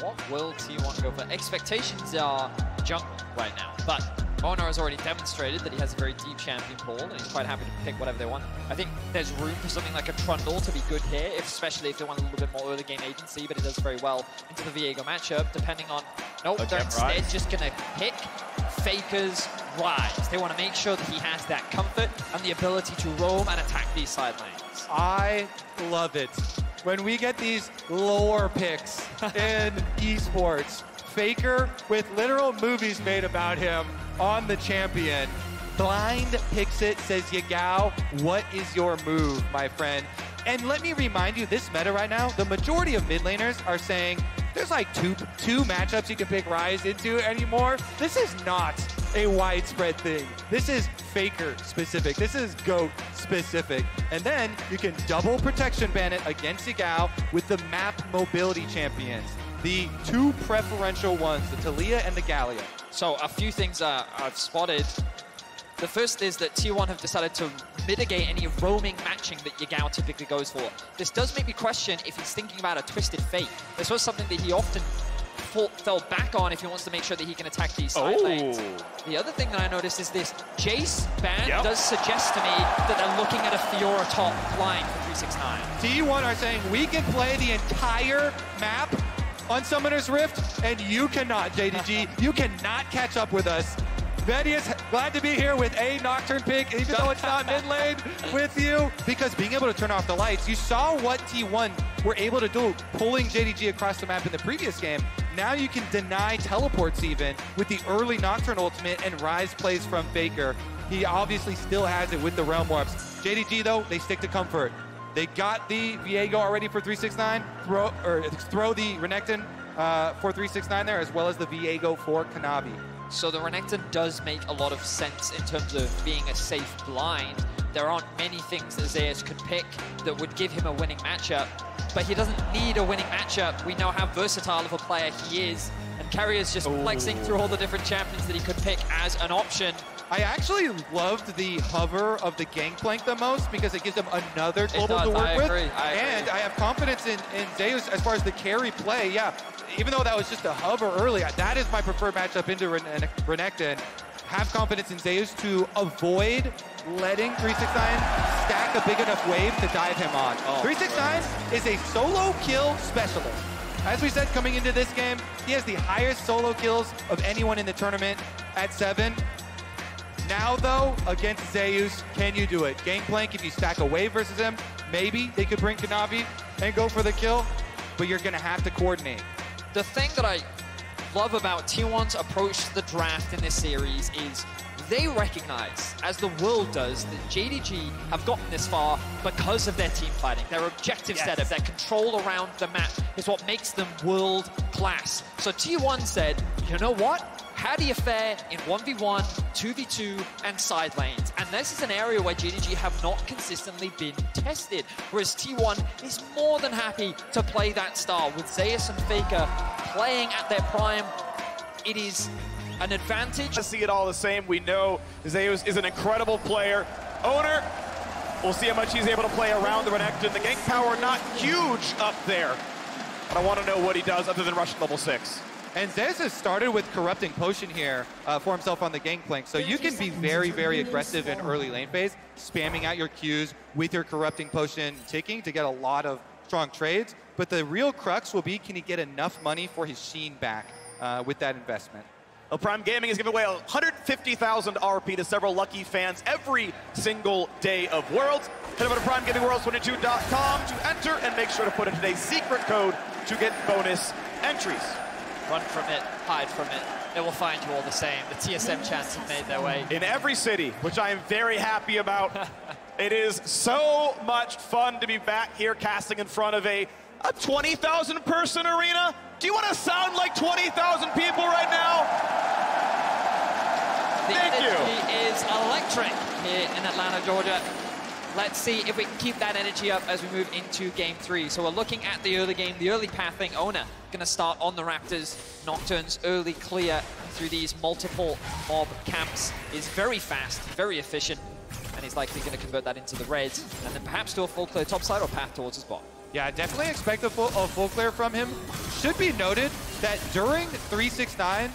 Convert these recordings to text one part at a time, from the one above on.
What will T1 go for? Expectations are jungle right now, but Oner has already demonstrated that he has a very deep champion pool, and he's quite happy to pick whatever they want. I think there's room for something like a Trundle to be good here, especially if they want a little bit more early game agency, but it does very well into the Viego matchup, depending on... Nope, okay, they're just going to pick Faker's Ryze. They want to make sure that he has that comfort and the ability to roam and attack these side lanes. I love it. When we get these lower picks in esports, Faker with literal movies made about him on the champion. Blind picks it, says, Yagao, what is your move, my friend? And let me remind you, this meta right now, the majority of mid laners are saying, there's like two matchups you can pick Ryze into anymore. This is not a widespread thing. This is Faker specific. This is GOAT specific. And then you can double protection ban it against Yagao with the map mobility champions. The two preferential ones, the Taliyah and the Galia. So a few things I've spotted. The first is that T1 have decided to mitigate any roaming matching that Yagao typically goes for. This does make me question if he's thinking about a Twisted Fate. This was something that he often fell back on if he wants to make sure that he can attack these side lanes. The other thing that I noticed is this Jace ban does suggest to me that they're looking at a Fiora top line for 369. T1 are saying we can play the entire map on Summoner's Rift, and you cannot, JDG. You cannot catch up with us. Vedius, glad to be here with a Nocturne pick, even though it's not mid lane with you, because being able to turn off the lights, you saw what T1 were able to do, pulling JDG across the map in the previous game. Now you can deny teleports even with the early Nocturne ultimate and Ryze plays from Faker. He obviously still has it with the Realm Warps. JDG, though, they stick to comfort. They got the Viego already for 369, throw the Renekton for 369 there, as well as the Viego for Kanavi. So the Renekton does make a lot of sense in terms of being a safe blind. There aren't many things that Zeus could pick that would give him a winning matchup, but he doesn't need a winning matchup. We know how versatile of a player he is, and Keria's just flexing through all the different champions that he could pick as an option. I actually loved the hover of the Gangplank the most because it gives them another global to work with. And I have confidence in Zeus as far as the carry play, Even though that was just a hover early, that is my preferred matchup into Renekton. Have confidence in Zeus to avoid letting 369 stack a big enough wave to dive him on. 369 is a solo kill specialist. As we said, coming into this game, he has the highest solo kills of anyone in the tournament at 7. Now, though, against Zeus, can you do it? Gangplank, if you stack a wave versus him, maybe they could bring Kanavi and go for the kill, but you're going to have to coordinate. The thing that I love about T1's approach to the draft in this series is they recognize, as the world does, that JDG have gotten this far because of their team fighting. Their objective setup, their control around the map is what makes them world class. So T1 said, you know what? How do you fare in 1v1, 2v2, and side lanes? And this is an area where JDG have not consistently been tested, whereas T1 is more than happy to play that style. With Zeus and Faker playing at their prime, it is an advantage. I see it all the same. We know Zeus is an incredible player. Oner, we'll see how much he's able to play around the Renekton. The gank power not huge up there, but I want to know what he does other than rushing level 6. And Zeus has started with Corrupting Potion here for himself on the Gangplank. So you can be very, very aggressive in early lane phase, spamming out your Qs with your Corrupting Potion ticking to get a lot of strong trades. But the real crux will be, can he get enough money for his Sheen back with that investment? Well, Prime Gaming is giving away 150,000 RP to several lucky fans every single day of Worlds. Head over to PrimeGamingWorlds22.com to enter and make sure to put in today's secret code to get bonus entries. Run from it, hide from it. They will find you all the same. The TSM chants have made their way. In every city, which I am very happy about. It is so much fun to be back here casting in front of a 20,000 person arena. Do you want to sound like 20,000 people right now? Thank you. The energy is electric here in Atlanta, Georgia. Let's see if we can keep that energy up as we move into game 3. So we're looking at the early game, the early pathing. Oner going to start on the Raptors. Nocturne's early clear through these multiple mob camps is very fast, very efficient, and he's likely going to convert that into the reds, and then perhaps do a full clear topside or path towards his bot. Yeah, definitely expect a full clear from him. Should be noted that during 369,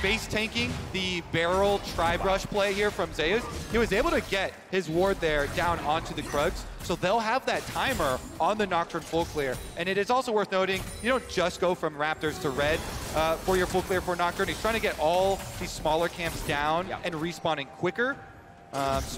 base tanking the barrel tri-brush play here from Zeus, he was able to get his ward there down onto the Krugs. So they'll have that timer on the Nocturne full clear. And it is also worth noting, you don't just go from Raptors to Red for your full clear for Nocturne. He's trying to get all these smaller camps down and respawning quicker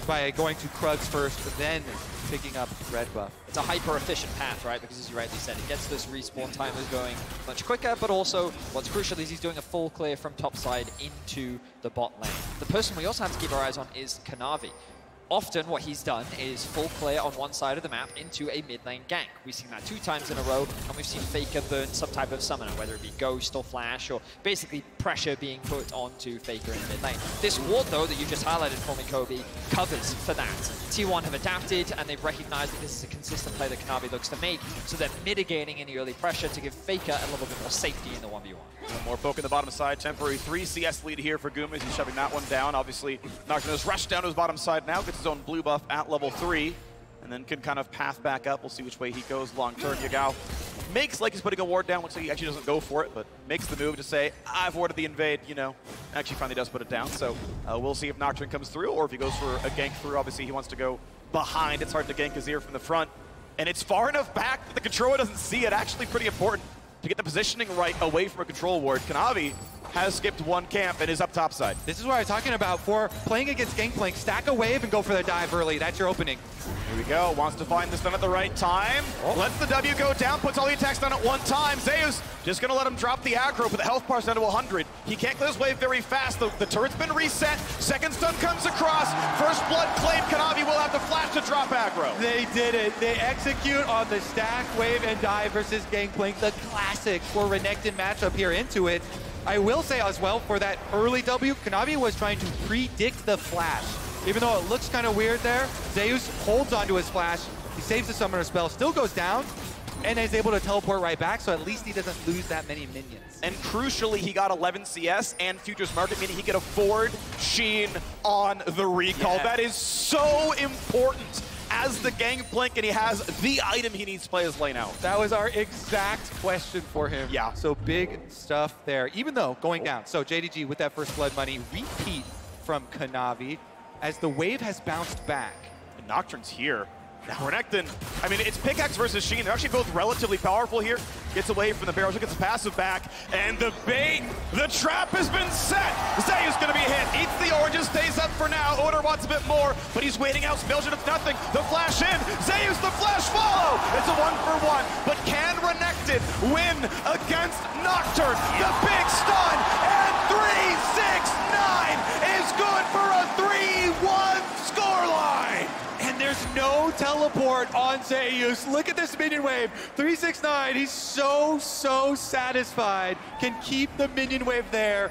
by going to Krugs first, then picking up Red buff. It's a hyper-efficient path, right? Because as you rightly said, it gets those respawn timers going much quicker, but also what's crucial is he's doing a full clear from top side into the bot lane. The person we also have to keep our eyes on is Kanavi. Often what he's done is full clear on one side of the map into a mid lane gank. We've seen that 2 times in a row, and we've seen Faker burn some type of summoner, whether it be Ghost or Flash, or basically pressure being put onto Faker in mid lane. This ward, though, that you just highlighted for me, Kobe, covers for that. T1 have adapted, and they've recognized that this is a consistent play that Kanavi looks to make, so they're mitigating any early pressure to give Faker a little bit more safety in the 1v1. More poke in the bottom side, temporary 3 CS lead here for Gumayusi. He's shoving that one down, obviously. Nocturne's rushed down to his bottom side now, gets his own blue buff at level 3, and then can kind of path back up. We'll see which way he goes long term. Yagao makes like he's putting a ward down, looks like he actually doesn't go for it, but makes the move to say, I've warded the invade, you know. Actually finally does put it down, so we'll see if Nocturne comes through, or if he goes for a gank through. Obviously he wants to go behind. It's hard to gank Azir from the front, and it's far enough back that the controller doesn't see it. Actually pretty important to get the positioning right away from a control ward. Kanavi has skipped one camp and is up topside. This is what I was talking about for playing against Gangplank. Stack a wave and go for the dive early. That's your opening. Here we go. Wants to find the stun at the right time. Oh. Lets the W go down. Puts all the attacks down at one time. Zeus just going to let him drop the aggro, but the health bar's down to 100. He can't clear his wave very fast. The turret's been reset. Second stun comes across. First blood claim. Kanavi will have to flash to drop aggro. They did it. They execute on the stack, wave, and dive versus Gangplank. The classic for Renekton matchup here into it. I will say as well, for that early W, Kanavi was trying to predict the flash. Even though it looks kind of weird there, Zeus holds onto his flash, he saves the summoner spell, still goes down, and is able to teleport right back, so at least he doesn't lose that many minions. And crucially, he got 11 CS and Futures Market, meaning he could afford Sheen on the recall. Yeah. That is so important. Has the Gangplank, and he has the item he needs to play his lane out. That was our exact question for him. Yeah. So big stuff there, even though going down. So JDG with that first blood money, repeat from Kanavi as the wave has bounced back. And Nocturne's here. Now Renekton, I mean, it's Pickaxe versus Sheen. They're actually both relatively powerful here. Gets away from the barrels, gets the passive back, and the bait, the trap has been set! Zayu's gonna be hit, eats the orange, stays up for now. Oner wants a bit more, but he's waiting out. Spills it, it's nothing. The flash in, Zayu's the flash follow! It's a 1-for-1, but can Renekton win against Nocturne? The big stun, and 369 is good for a 3-1 scoreline! There's no teleport on Zeus. Look at this minion wave. 369, he's so satisfied. Can keep the minion wave there.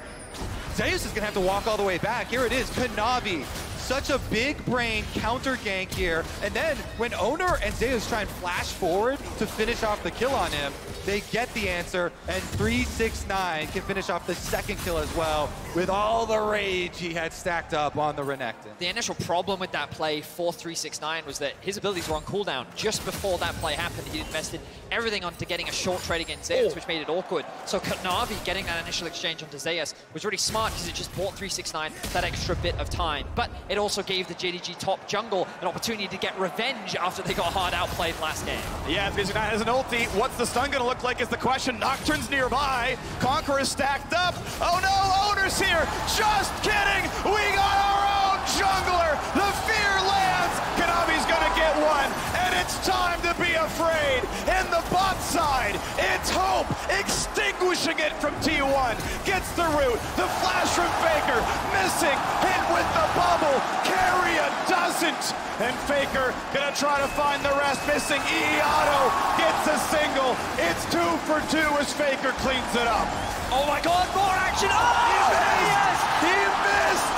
Zeus is gonna have to walk all the way back. Here it is, Kanavi. Such a big brain counter gank here. And then when Oner and Zeus try and flash forward to finish off the kill on him, they get the answer, and 369 can finish off the second kill as well with all the rage he had stacked up on the Renekton. The initial problem with that play for 369 was that his abilities were on cooldown. Just before that play happened, he invested everything onto getting a short trade against Zeus, which made it awkward. So Kanavi getting that initial exchange onto Zeus was really smart because it just bought 369 that extra bit of time. But it also gave the JDG top jungle an opportunity to get revenge after they got hard outplayed last game. Yeah, 369 has an ulti. What's the stun gonna look like is the question. Nocturne's nearby. Conqueror's stacked up. Oh no, Oner's here. Just kidding. We got our own jungler. The fear lands. Kanavi's gonna get one. And it's time to be afraid. In the bot side, it's Hope extinguishing it from T1. Gets the root. The flash from Faker. Missing. Hit with the bubble. Keria doesn't. And Faker gonna try to find the rest. Missing. Auto gets a single. It's 2 for 2 as Faker cleans it up. Oh my God! More action! Oh! He missed! Yes! He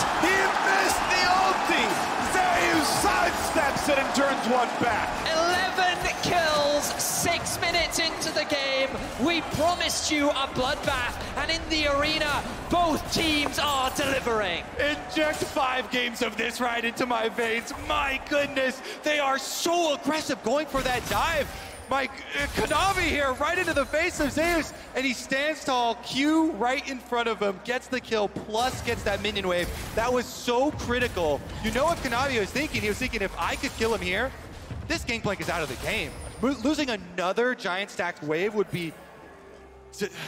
missed! He missed the ulti. Zeus sidesteps it and turns one back. 11 kills, 6 minutes into the game. We promised you a bloodbath, and in the arena, both teams are delivering. Inject 5 games of this right into my veins. My goodness, they are so aggressive going for that dive. by Kanavi here, right into the face of Zeus, and he stands tall, Q right in front of him, gets the kill, plus gets that minion wave. That was so critical. You know what Kanavi was thinking? He was thinking, if I could kill him here, this Gangplank is out of the game. Losing another giant stacked wave would be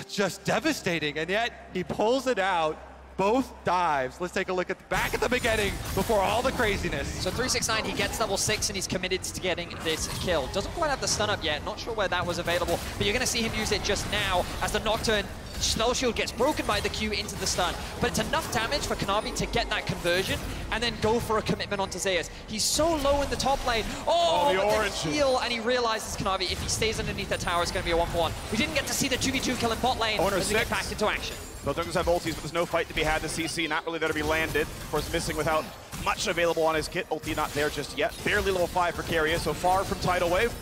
just devastating, and yet he pulls it out. Both dives. Let's take a look at the back at the beginning before all the craziness. So 369, he gets level 6 and he's committed to getting this kill. Doesn't quite have the stun up yet. Not sure where that was available, but you're going to see him use it just now as the Nocturne Spell Shield gets broken by the Q into the stun. But it's enough damage for Kanavi to get that conversion and then go for a commitment onto Zeus. He's so low in the top lane. Oh, the orange heal, and he realizes Kanavi, if he stays underneath that tower, it's going to be a 1-for-1. We didn't get to see the 2v2 kill in bot lane as we get back into action. Both Dunkers have ultis, but there's no fight to be had. The CC not really there to be landed. Of course, Missing without much available on his kit. Ulti not there just yet. Barely level 5 for Keria, so far from Tidal Wave.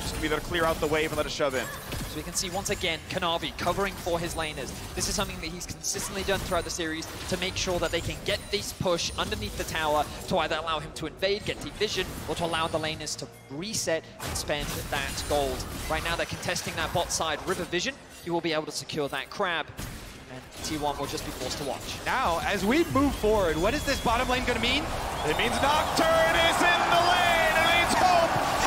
Just going to be there to clear out the wave and let it shove in. So we can see once again Kanavi covering for his laners. This is something that he's consistently done throughout the series to make sure that they can get this push underneath the tower to either allow him to invade, get deep vision, or to allow the laners to reset and spend that gold. Right now they're contesting that bot side river vision. He will be able to secure that crab, and T1 will just be forced to watch. Now, as we move forward, what is this bottom lane going to mean? It means Nocturne is in the lane, and it means Hope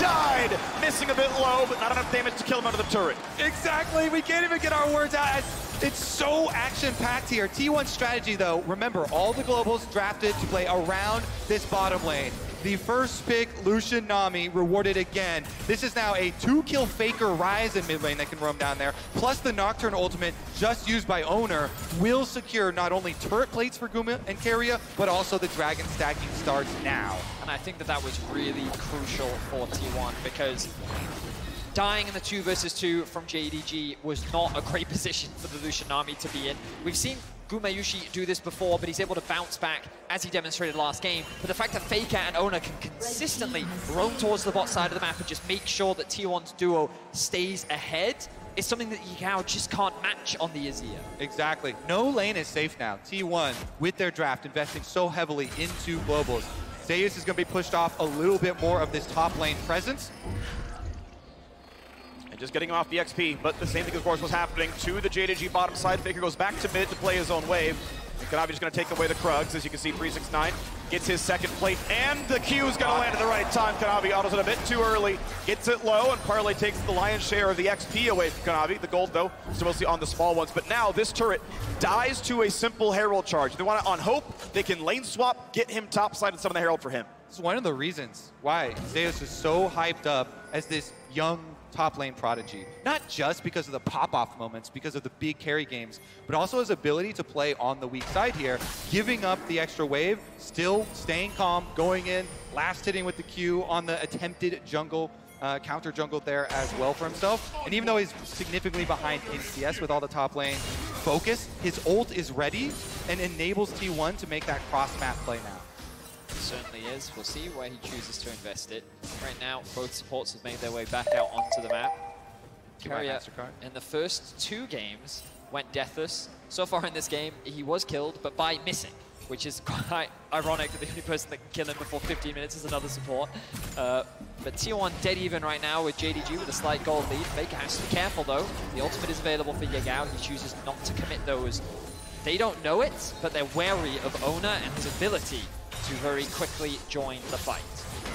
died! Missing a bit low, but not enough damage to kill him under the turret. Exactly, we can't even get our words out. It's so action-packed here. T1's strategy, though, remember, all the globals drafted to play around this bottom lane. The first pick, Lucian Nami, rewarded again. This is now a 2-kill Faker Ryze in mid lane that can roam down there, plus the Nocturne ultimate just used by Oner will secure not only turret plates for Guma and Keria, but also the dragon stacking starts now. And I think that that was really crucial for T1, because dying in the 2v2 from JDG was not a great position for the Lucian Nami to be in. We've seen Gumayusi do this before, but he's able to bounce back as he demonstrated last game. But the fact that Faker and Oner can consistently roam towards the bot side of the map and just make sure that T1's duo stays ahead is something that Yagao just can't match on the Azir. Exactly. No lane is safe now. T1, with their draft, investing so heavily into globals. Zeus is going to be pushed off a little bit more of this top lane presence. Just getting him off the XP, but the same thing, of course, was happening to the JDG bottom side. Faker goes back to mid to play his own wave. And Kanavi just going to take away the Krugs. As you can see, 369 gets his second plate, and the Q's going to land at the right time. Kanavi autos it a bit too early, gets it low, and Parlay takes the lion's share of the XP away from Kanavi. The gold, though, is mostly on the small ones. But now this turret dies to a simple Herald charge. They want to, on Hope, they can lane swap, get him topside, and summon the Herald for him. It's one of the reasons why Zeus is so hyped up as this young top lane prodigy, not just because of the pop-off moments, because of the big carry games, but also his ability to play on the weak side here, giving up the extra wave, still staying calm, going in, last hitting with the Q on the attempted jungle, counter jungle there as well for himself. And even though he's significantly behind in CS with all the top lane focus, his ult is ready and enables T1 to make that cross-map play now. It certainly is. We'll see where he chooses to invest it. Right now, both supports have made their way back out onto the map. Keria, in the first two games, went deathless. So far in this game, he was killed, but by Missing, which is quite ironic that the only person that can kill him before 15 minutes is another support. But T1 dead even right now with JDG with a slight gold lead. Faker has to be careful, though. The ultimate is available for Yagao. He chooses not to commit those. They don't know it, but they're wary of Oner and his ability to very quickly join the fight.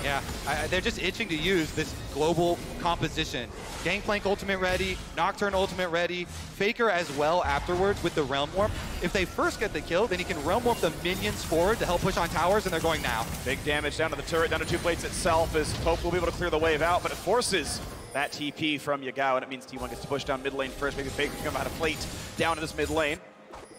Yeah, they're just itching to use this global composition. Gangplank ultimate ready, Nocturne ultimate ready, Faker as well afterwards with the Realm Warp. If they first get the kill, then he can Realm Warp the minions forward to help push on towers, and they're going now. Big damage down to the turret, down to two plates itself, as Hope will be able to clear the wave out, but it forces that TP from Yagao, and it means T1 gets to push down mid lane first. Maybe Faker can come out of plate down to this mid lane.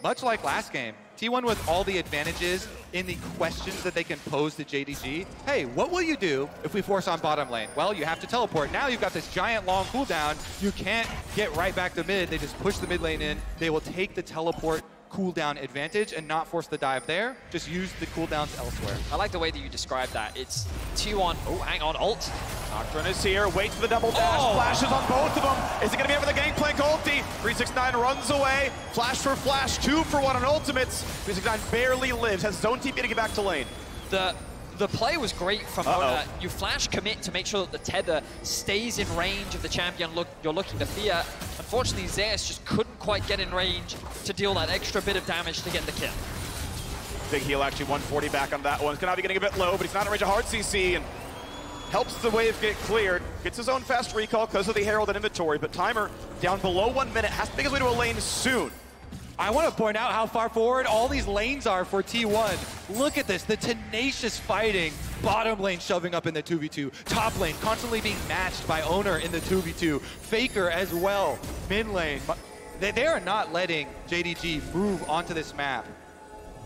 Much like last game, T1 with all the advantages in the questions that they can pose to JDG. Hey, what will you do if we force on bottom lane? Well, you have to teleport. Now you've got this giant long cooldown. You can't get right back to mid. They just push the mid lane in. They will take the teleport cooldown advantage and not force the dive there. Just use the cooldowns elsewhere. I like the way that you describe that. It's T1. Oh, hang on, ult. Nocturne is here. Waits for the double dash. Oh. Flashes on both of them. Is it going to be over the Gangplank ulti? 369 runs away. Flash for Flash. 2 for 1 on ultimates. 369 barely lives. Has zone TP to get back to lane. The the play was great from Oner. You flash commit to make sure that the tether stays in range of the champion you're looking to fear. Unfortunately, Zeus just couldn't quite get in range to deal that extra bit of damage to get the kill. Big heal actually, 140 back on that one. Kanavi getting a bit low, but he's not in range of hard CC and helps the wave get cleared. Gets his own fast recall because of the Herald and inventory, but timer down below 1 minute. Has to make his way to a lane soon. I want to point out how far forward all these lanes are for T1. Look at this, the tenacious fighting. Bottom lane shoving up in the 2v2. Top lane constantly being matched by Oner in the 2v2. Faker as well, mid lane. They are not letting JDG move onto this map.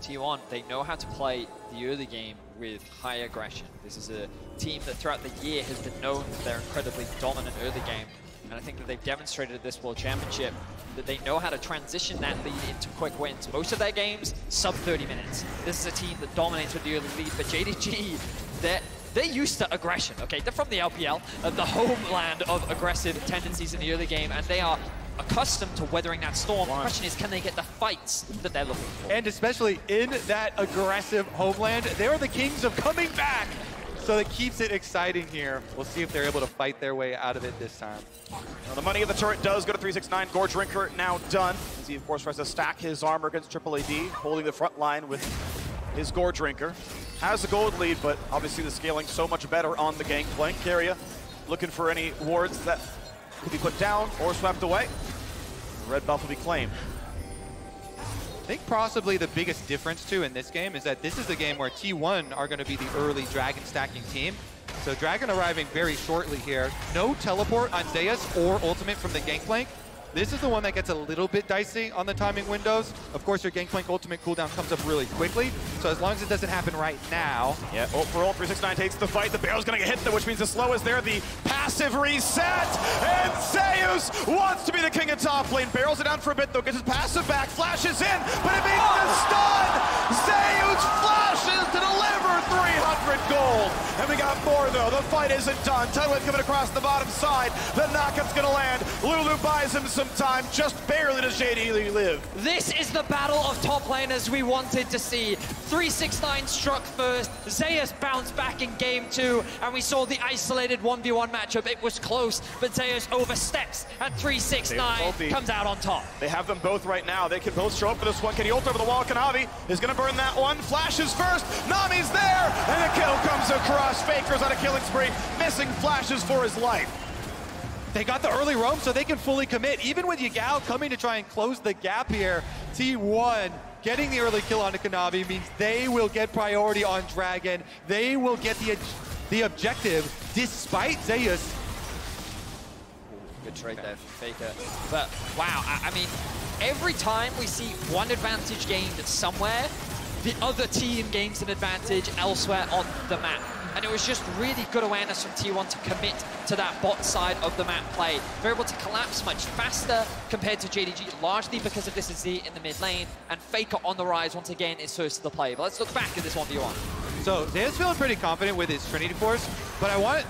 T1, they know how to play the early game with high aggression. This is a team that throughout the year has been known for their incredibly dominant early game. And I think that they've demonstrated at this World Championship that they know how to transition that lead into quick wins. Most of their games, sub 30 minutes. This is a team that dominates with the early lead, but JDG, they're used to aggression, okay? They're from the LPL, the homeland of aggressive tendencies in the early game, and they are accustomed to weathering that storm. The question is, can they get the fights that they're looking for? And especially in that aggressive homeland, they're the kings of coming back. So it keeps it exciting here. We'll see if they're able to fight their way out of it this time. Well, the money of the turret does go to 369. Gore Drinker now done. As he, of course, tries to stack his armor against Triple AD, holding the front line with his Gore Drinker. Has the gold lead, but obviously the scaling so much better on the Gangplank. Keria looking for any wards that could be put down or swept away. The red buff will be claimed. I think possibly the biggest difference, too, in this game is that this is a game where T1 are going to be the early Dragon stacking team. So Dragon arriving very shortly here. No teleport on Zeus or ultimate from the Gangplank. This is the one that gets a little bit dicey on the timing windows. Of course, your Gangplank ultimate cooldown comes up really quickly. So as long as it doesn't happen right now... Yeah, ult for ult, 369 takes the fight. The barrel's going to get hit, though, which means the slow is there. The passive reset, and Zeus wants to be the king of top lane. Barrels it down for a bit, though, gets his passive back, flashes in, but it means the stun! Zeus flashes to deliver 300 gold! And we got more, though. The fight isn't done. Tidewave coming across the bottom side. The knockup's going to land. Lulu buys him some time, just barely does JDG live. This is the battle of top laners we wanted to see. 369 struck first, Zeus bounced back in game two, and we saw the isolated 1v1 matchup. It was close, but Zeus oversteps, and 369 comes out on top. They have them both right now. They can both show up for this one. Can he ult over the wall? Kanavi is going to burn that one. Flashes first. Nami's there, and the kill comes across. Faker's on a killing spree. Missing flashes for his life. They got the early roam, so they can fully commit. Even with Yagao coming to try and close the gap here, T1 getting the early kill onto Kanavi means they will get priority on Dragon. They will get the objective, despite Zeus. Good trade there for Faker. But wow, I mean, every time we see one advantage gained somewhere, the other team gains an advantage elsewhere on the map. And it was just really good awareness from T1 to commit to that bot side of the map play. They're able to collapse much faster compared to JDG, largely because of this Azir in the mid lane, and Faker on the rise once again is first to the play. But let's look back at this 1v1. So Zeus feeling pretty confident with his Trinity Force, but I want,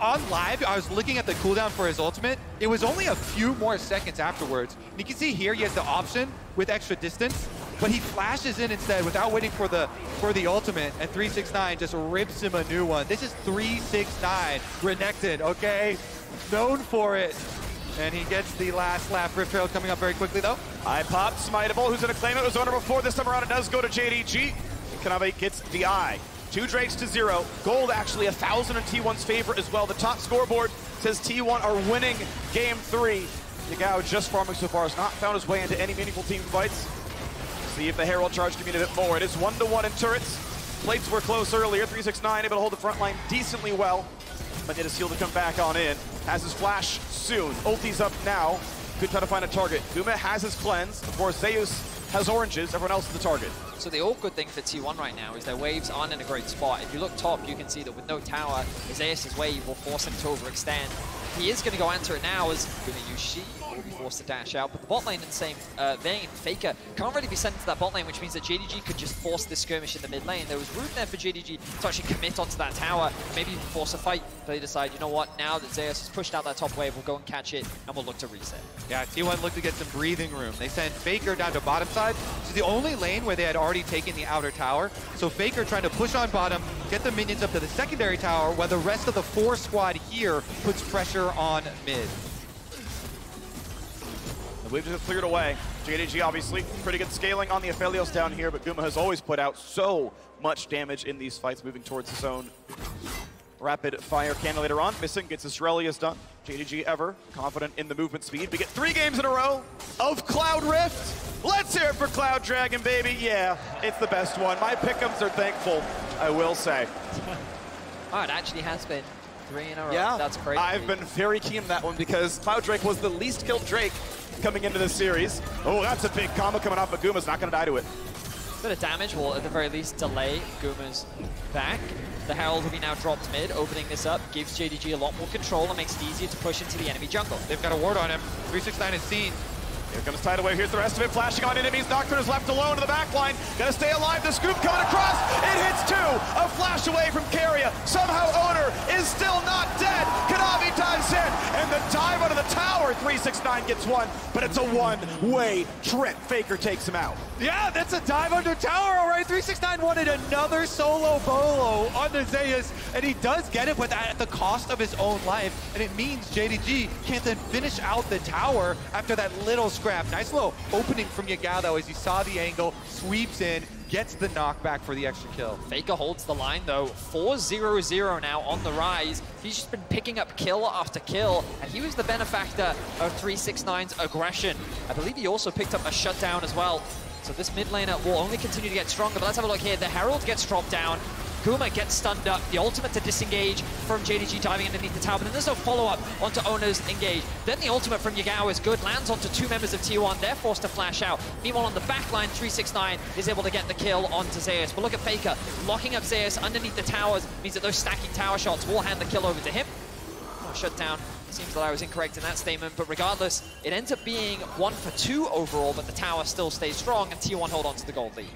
on live, I was looking at the cooldown for his ultimate. It was only a few more seconds afterwards. And you can see here he has the option with extra distance, but he flashes in instead without waiting for the ultimate, and 369 just rips him a new one. This is 369 Renekton, okay? Known for it. And he gets the last lap. Rift Herald coming up very quickly, though. I pop Smiteable, who's gonna claim it. It was Oner before. This time around it does go to JDG. Kanavi gets the eye. 2 drakes to 0. Gold actually 1,000 in T1's favor as well. The top scoreboard says T1 are winning game 3. Yagao just farming so far, has not found his way into any meaningful team fights. See if the Herald charge can mean a bit more. It is 1-to-1 in turrets. Plates were close earlier. 369 able to hold the front line decently well, but yet his heal to come back on in. Has his flash soon. Ulti's up now. Good time to find a target. Guma has his cleanse. Of course, Zeus has oranges, everyone else is the target. So the all good thing for T1 right now is their waves aren't in a great spot. If you look top, you can see that with no tower, Zeus' wave will force him to overextend. He is going to go answer it now as Gumayusi forced to dash out. But the bot lane in the same vein, Faker can't really be sent into that bot lane, which means that JDG could just force this skirmish in the mid lane. There was room there for JDG to actually commit onto that tower, maybe even force a fight. They decide, you know what, now that Zeus has pushed out that top wave, we'll go and catch it, and we'll look to reset. Yeah, T1 looked to get some breathing room. They sent Faker down to bottom side, to the only lane where they had already taken the outer tower. So Faker trying to push on bottom, get the minions up to the secondary tower, while the rest of the four squad here puts pressure on mid. The wave just cleared away. JDG obviously pretty good scaling on the Aphelios down here, but Guma has always put out so much damage in these fights, moving towards his own rapid fire cannon later on. Missing gets his Shurelya's done. JDG ever confident in the movement speed. We get 3 games in a row of Cloud Rift. Let's hear it for Cloud Dragon, baby. Yeah, it's the best one. My pick'ems are thankful, I will say. Oh, it actually has been 3 in a row. Yeah, that's crazy. I've been very keen on that one because Cloud Drake was the least killed Drake coming into this series. Oh, that's a big combo coming off of Guma's, not going to die to it. A bit of damage will, at the very least, delay Guma's back. The Herald will be now dropped mid, opening this up, gives JDG a lot more control and makes it easier to push into the enemy jungle. They've got a ward on him. 369 is seen. Here comes tidal wave. Here's the rest of it, flashing on enemies. Nocturne is left alone in the back line. Gonna stay alive. The scoop coming across. It hits 2. A flash away from Keria. Somehow Oner is still not dead. Kanavi dives in, and the dive out of the tower. 369 gets 1, but it's a one-way trip. Faker takes him out. Yeah, that's a dive under tower, all right. 369 wanted another solo bolo on the Zeus, and he does get it, but at the cost of his own life. And it means JDG can't then finish out the tower after that little scrap. Nice little opening from Yagao as he saw the angle, sweeps in, gets the knockback for the extra kill. Faker holds the line though, 4-0-0 now on the rise. He's just been picking up kill after kill, and he was the benefactor of 369's aggression. I believe he also picked up a shutdown as well. So this mid laner will only continue to get stronger, but let's have a look here. The Herald gets dropped down. Guma gets stunned up, the ultimate to disengage from JDG diving underneath the tower, but then there's no follow-up onto Oner's engage. Then the ultimate from Yagao is good, lands onto 2 members of T1, they're forced to flash out. Meanwhile on the back line, 369 is able to get the kill onto Zeus. But look at Faker, locking up Zeus underneath the towers, means that those stacking tower shots will hand the kill over to him. Oh, shut down. Seems that I was incorrect in that statement, but regardless, it ends up being 1-2 overall, but the tower still stays strong, and T1 hold on to the gold lead.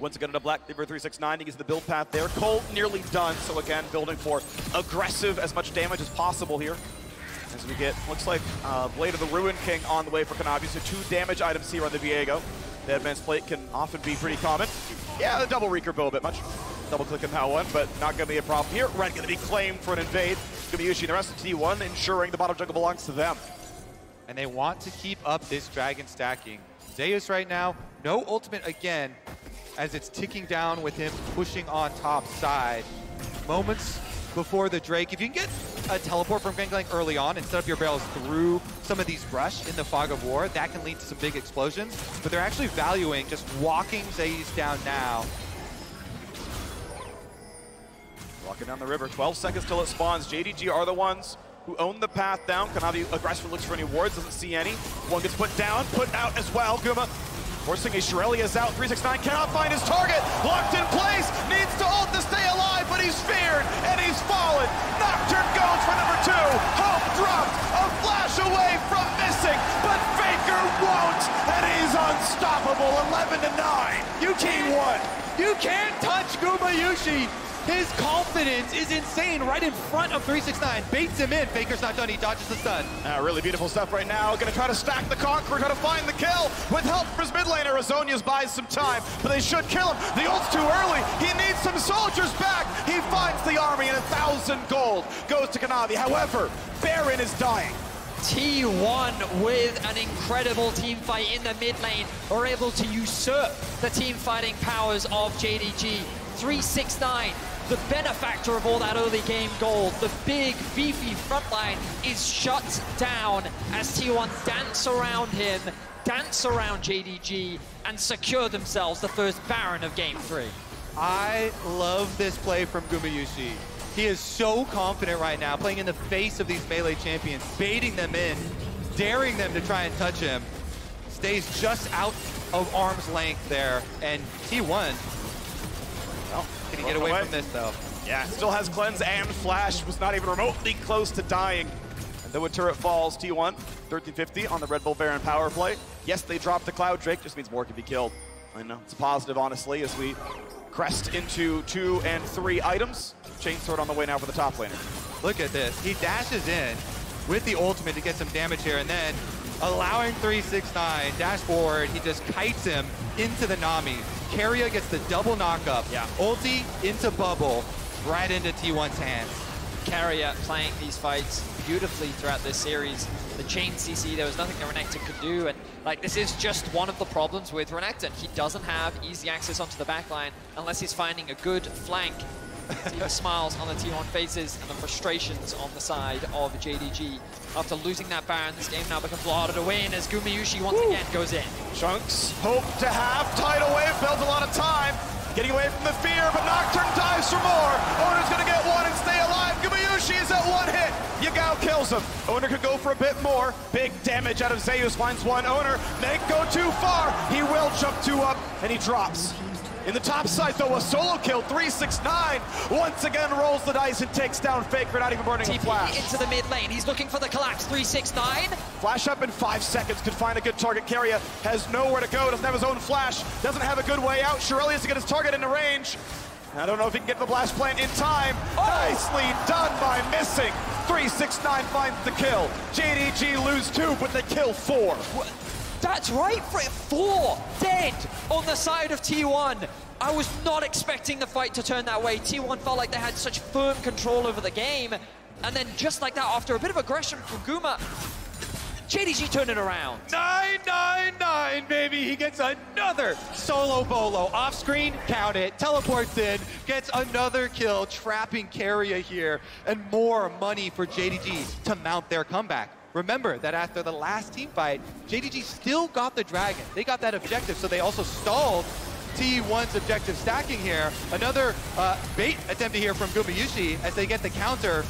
Once again, into Black Reaper 369, he gets the build path there. Colt nearly done, so again, building for aggressive, as much damage as possible here. As we get, looks like Blade of the Ruin King on the way for Kanavi, so 2 damage items here on the Viego. The advanced plate can often be pretty common. Yeah, the double Reeker build a bit much. Double click on that one, but not going to be a problem here. Red going to be claimed for an invade. Gumayusi and the rest of T1 ensuring the bottom jungle belongs to them. And they want to keep up this dragon stacking. Zeus right now, no ultimate again, as it's ticking down with him pushing on top side. Moments before the Drake. If you can get a teleport from Gangplank early on and set up your barrels through some of these brush in the fog of war, that can lead to some big explosions. But they're actually valuing just walking Zeus down now. Walking down the river, 12 seconds till it spawns. JDG are the ones who own the path down. Kanavi aggressively looks for any wards, doesn't see any. One gets put down, put out as well. Guma forcing a Shurelya's out. 369 cannot find his target. Locked in place, needs to ult to stay alive, but he's feared and he's fallen. Nocturne goes for number 2. Hope dropped, a flash away from missing, but Faker won't, and he's unstoppable. 11-9. You can't win. You can't touch Gumayusi. His confidence is insane right in front of 369. Baits him in. Faker's not done. He dodges the stun. Really beautiful stuff right now. Going to try to stack the Conqueror. Try to find the kill. With help from his mid laner, Azonia's buys some time, but they should kill him. The ult's too early. He needs some soldiers back. He finds the army, and 1,000 gold goes to Kanavi. However, Baron is dying. T1 with an incredible team fight in the mid lane are able to usurp the team fighting powers of JDG. 369, the benefactor of all that early game gold, the big, beefy frontline is shut down as T1 dance around JDG, and secure themselves the first Baron of Game 3. I love this play from Gumayusi. He is so confident right now, playing in the face of these melee champions, baiting them in, daring them to try and touch him. Stays just out of arm's length there, and T1, well, can he get away from this, though? Yeah, still has Cleanse and Flash, was not even remotely close to dying. Though a turret falls, T1, 1350 on the Red Bull Baron power play. Yes, they dropped the Cloud Drake, just means more can be killed. I know, it's positive, honestly, as we crest into 2 and 3 items. Chainsword on the way now for the top laner. Look at this. He dashes in with the ultimate to get some damage here, and then allowing 369 dash forward, he just kites him into the Nami. Keria gets the double knockup. Yeah. Ulti into bubble, right into T1's hands. Keria playing these fights beautifully throughout this series. The chain CC, there was nothing that Renekton could do, and like this is just one of the problems with Renekton. He doesn't have easy access onto the backline unless he's finding a good flank. See the smiles on the T1 faces and the frustrations on the side of JDG. After losing that Baron, this game now becomes a lot harder to win as Gumayusi once again goes in. Chunks, Hope to half, tied away, builds a lot of time. Getting away from the fear, but Nocturne dives for more. Oner's going to get one and stay alive. Gumayusi is at one hit. Yagao kills him. Oner could go for a bit more. Big damage out of Zeus, finds one. Oner may go too far. He will jump 2 up, and he drops. In the top side, though, a solo kill. 369 once again rolls the dice and takes down Faker, not even burning a flash. Into the mid lane. He's looking for the collapse. 369. Flash up in 5 seconds. Could find a good target. Keria has nowhere to go. Doesn't have his own flash. Doesn't have a good way out. Shurelya has to get his target into range. I don't know if he can get the blast plant in time. Oh. Nicely done by Missing. 369 finds the kill. JDG lose 2, but they kill 4. What? That's right, 4 dead on the side of T1. I was not expecting the fight to turn that way. T1 felt like they had such firm control over the game. And then just like that, after a bit of aggression from Guma, JDG turned it around. 999, baby. He gets another solo bolo. Off screen, count it. Teleports in, gets another kill, trapping Keria here. And more money for JDG to mount their comeback. Remember that after the last team fight, JDG still got the dragon. They got that objective, so they also stalled T1's objective stacking here. Another bait attempt here from Gumayusi as they get the counter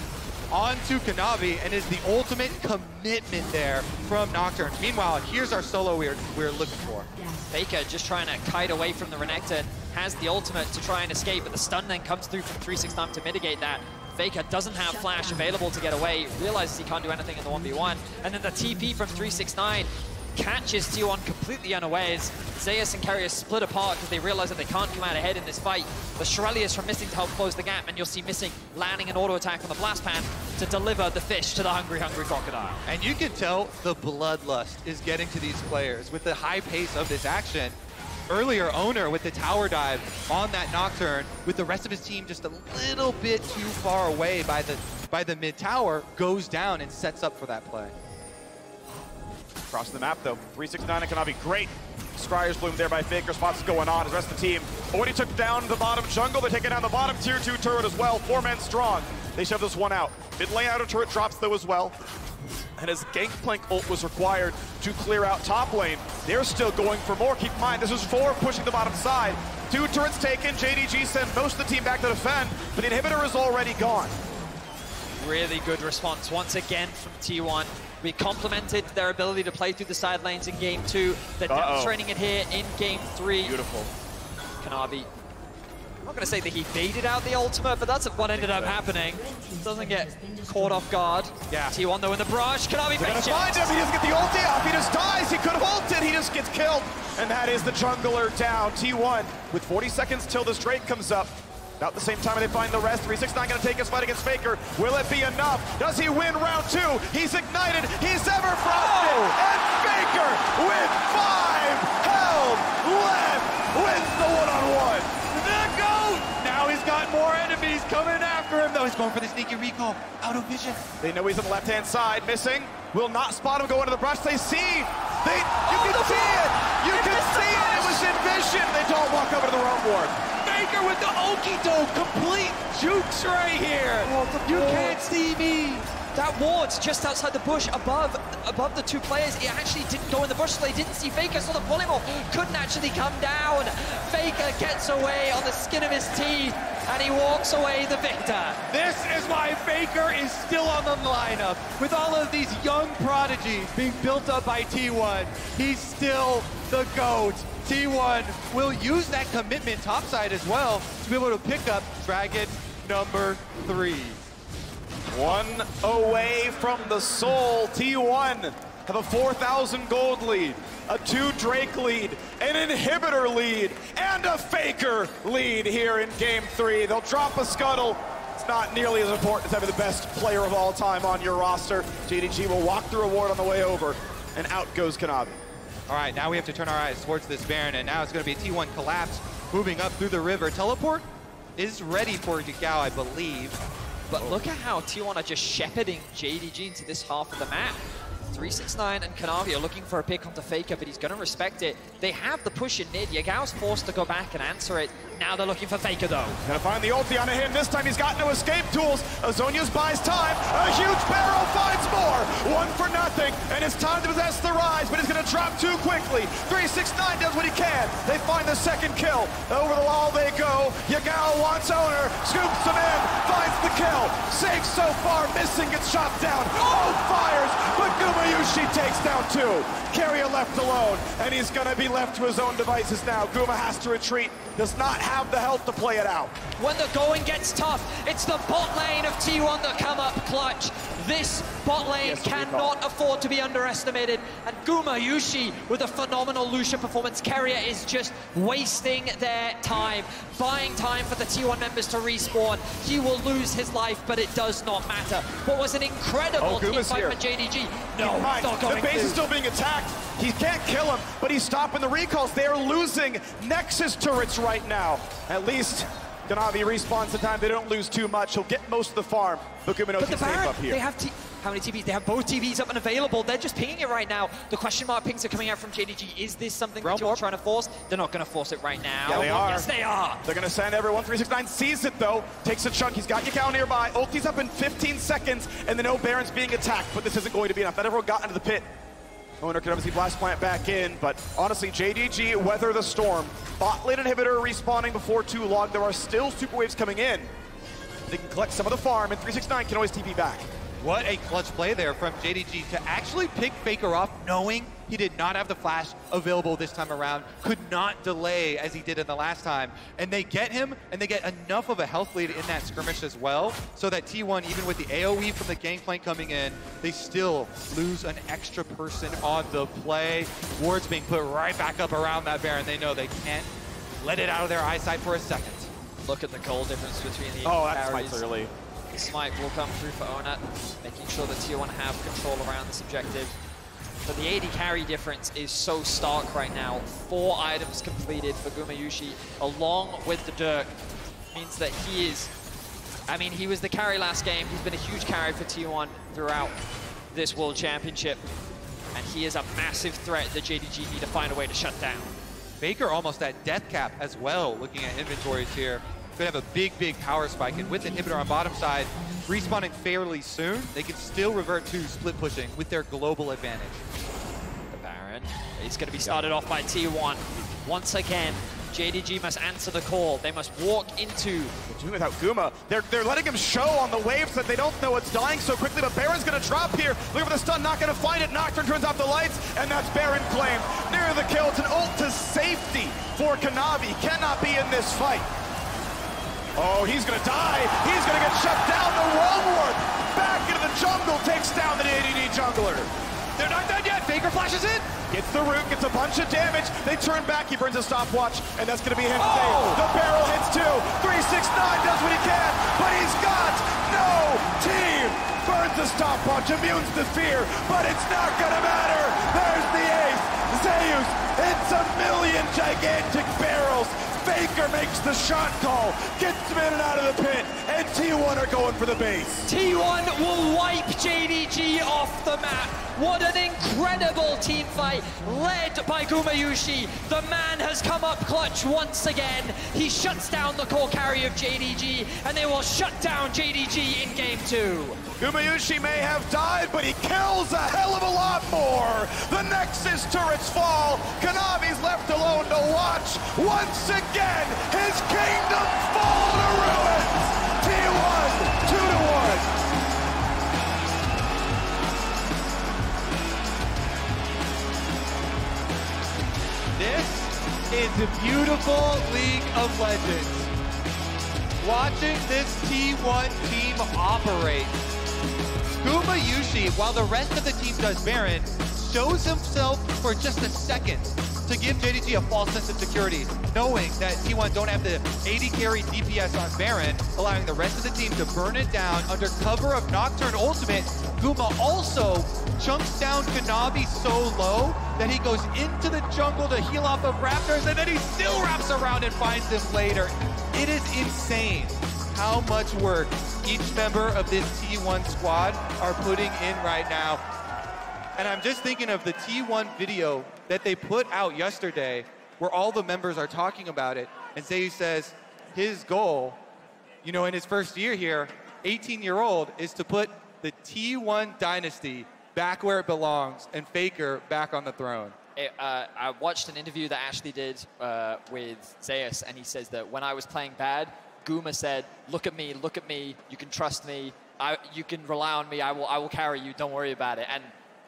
onto Kanavi, and is the ultimate commitment there from Nocturne. Meanwhile, here's our solo we're looking for. Faker just trying to kite away from the Renekton, has the ultimate to try and escape, but the stun then comes through from 369 to mitigate that. Faker doesn't have Flash available to get away, realizes he can't do anything in the 1v1, and then the TP from 369 catches T1 completely unawares. Zeus and Keria split apart because they realize that they can't come out ahead in this fight. The Shurelya's from Missing to help close the gap, and you'll see Missing landing an auto attack on the blast pan to deliver the fish to the hungry, hungry crocodile. And you can tell the bloodlust is getting to these players with the high pace of this action. Earlier, Oner with the tower dive on that Nocturne, with the rest of his team just a little bit too far away by the mid tower, goes down and sets up for that play. Crossing the map though, 369 and Kanavi, great. Scryer's Bloom there by Faker, spots going on, the rest of the team already took down the bottom jungle, they're taking down the bottom tier 2 turret as well, 4 men strong. They shove this one out. Mid lane outer turret drops though as well. And as Gangplank ult was required to clear out top lane, they're still going for more. Keep in mind, this is 4 pushing the bottom side. 2 turrets taken, JDG sent most of the team back to defend, but the inhibitor is already gone. Really good response once again from T1. We complemented their ability to play through the side lanes in Game 2. They're demonstrating it here in Game 3. Beautiful. Kanavi. I'm not going to say that he baited out the ultimate, but that's what ended up happening. Doesn't get caught off guard. Yeah. T1 though in the brush. Kanavi makes it. Find him. He doesn't get the ulti off. He just dies. He could have ulted. He just gets killed. And that is the jungler down. T1 with 40 seconds till this Drake comes up. About the same time they find the rest. 369 going to take his fight against Faker. Will it be enough? Does he win round 2? He's ignited. He's Everfrosted. Oh! And Faker with 5 health left wins the one-on-one. The GOAT! Now he's got more enemies coming after him, though. He's going for the sneaky recall. Out of vision. They know he's on the left-hand side. Missing. Will not spot him going to the brush. They see. You can see it. You can see it. It was in vision. They don't walk over to the Realm Warp. Faker with the okie-doke, complete jukes right here. Oh, you can't see me. That ward's just outside the bush, above the 2 players. It actually didn't go in the bush, so they didn't see Faker, so the polymorph couldn't actually come down. Faker gets away on the skin of his teeth, and he walks away the victor. This is why Faker is still on the lineup. With all of these young prodigies being built up by T1, he's still the GOAT. T1 will use that commitment topside as well to be able to pick up dragon number 3. One away from the soul. T1 have a 4,000 gold lead, a 2 Drake lead, an inhibitor lead, and a Faker lead here in game 3. They'll drop a scuttle. It's not nearly as important as having the best player of all time on your roster. JDG will walk the reward on the way over, and out goes Kanavi. All right, now we have to turn our eyes towards this Baron, and now it's going to be a T1 collapse, moving up through the river. Teleport is ready for Yagao, I believe. But look at how T1 are just shepherding JDG into this half of the map. 369 and Kanavi are looking for a pick onto Faker, but he's going to respect it. They have the push in mid. Yagao's forced to go back and answer it. Now they're looking for Faker, though. Going to find the ulti on him. This time he's got no escape tools. Azonius buys time. A huge barrel finds more. 1 for 0. And it's time to possess the rise, but he's going to drop too quickly. 369 does what he can. They find the second kill. Over the wall they go. Yagao wants Oner. Scoops him in. Finds the kill. Safe so far. Missing gets shot down. Oh, fires. But Gumayusi takes down 2. Keria left alone, and he's going to be left to his own devices now. Guma has to retreat, does not have the health to play it out. When the going gets tough, it's the bot lane of T1 that come up clutch. This bot lane cannot afford to be underestimated, and Gumayusi with a phenomenal Lucian performance. Keria is just wasting their time, buying time for the T1 members to respawn. He will lose his life, but it does not matter. What was an incredible team fight from JDG. No, it's not going to. The base is still being attacked. He can't kill him, but he's stopping the recalls. They are losing Nexus turrets right now. At least Kanavi respawns in time. They don't lose too much. He'll get most of the farm. But the Baron, up here. They have how many TVs? They have both TVs up and available. They're just pinging it right now. The question mark pings are coming out from JDG. Is this something that you're trying to force? They're not going to force it right now. Yeah, they are. Yes, they are. They're going to send everyone. 369 sees it, though. Takes a chunk. He's got Yagao nearby. Ulti's up in 15 seconds, and the no Baron's being attacked. But this isn't going to be enough. Not everyone got into the pit. Oner can obviously blast plant back in, but honestly, JDG weather the storm. Bot lane inhibitor respawning before too long. There are still super waves coming in. They can collect some of the farm, and 369 can always TP back. What a clutch play there from JDG to actually pick Faker off, knowing he did not have the flash available this time around, could not delay as he did in the last time. And they get him, and they get enough of a health lead in that skirmish as well, so that T1, even with the AoE from the Gangplank coming in, they still lose an extra person on the play. Ward's being put right back up around that Baron. They know they can't let it out of their eyesight for a second. Look at the goal difference between the early. The smite will come through for Oner, making sure that T1 have control around this objective. But the AD carry difference is so stark right now. 4 items completed for Gumayusi, along with the Dirk. Means that he is, I mean, he was the carry last game. He's been a huge carry for T1 throughout this World Championship. And he is a massive threat that JDG need to find a way to shut down. Faker almost at death cap as well, looking at inventories here. Could have a big, big power spike, and with inhibitor on bottom side, respawning fairly soon, they can still revert to split pushing with their global advantage. The Baron, he's going to be started off by T1. Once again, JDG must answer the call. They must walk into... They're doing without Guma. They're letting him show on the waves that they don't know it's dying so quickly, but Baron's going to drop here. Looking for the stun, not going to find it. Nocturne turns off the lights, and that's Baron claimed. Near the kill, it's an ult to safety for Kanavi. Cannot be in this fight. Oh, he's going to die. He's going to get shut down. The Realm Warp back into the jungle takes down the ADD jungler. They're not done yet. Faker flashes in. Gets the root, gets a bunch of damage. They turn back. He burns a stopwatch, and that's going to be him. Oh! The barrel hits 2. 369 does what he can, but he's got no team. Burns the stopwatch, immunes the fear, but it's not going to matter. There's the ace. Zeus, it's a million gigantic barrels. Faker makes the shot call, gets him in and out of the pit, and T1 are going for the base. T1 will wipe JDG off the map. What an incredible team fight, led by Gumayusi. The man has come up clutch once again. He shuts down the core carry of JDG, and they will shut down JDG in game 2. Gumayusi may have died, but he kills a hell of a lot more. The Nexus turrets fall. Kanavi's left alone to watch. Once again, his kingdom fall to ruins. T1, 2-1. This is the beautiful League of Legends. Watching this T1 team operate Gumayusi, while the rest of the team does Baron, shows himself for just a second to give JDG a false sense of security, knowing that T1 don't have the AD carry DPS on Baron, allowing the rest of the team to burn it down under cover of Nocturne Ultimate. Guma also chunks down Kanavi so low that he goes into the jungle to heal off of Raptors, and then he still wraps around and finds him later. It is insane how much work each member of this T1 squad are putting in right now. And I'm just thinking of the T1 video that they put out yesterday where all the members are talking about it, and Zeus says his goal, you know, in his first year here, 18-year-old, is to put the T1 dynasty back where it belongs and Faker back on the throne. I watched an interview that Ashley did with Zeus, and he says that when I was playing bad, Guma said, look at me, you can trust me, you can rely on me, I will carry you, don't worry about it. And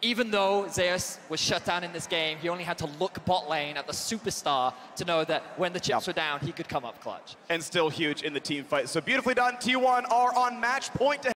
even though Zeus was shut down in this game, he only had to look bot lane at the superstar to know that when the chips were down, he could come up clutch. And still huge in the team fight. So beautifully done, T1 are on match point.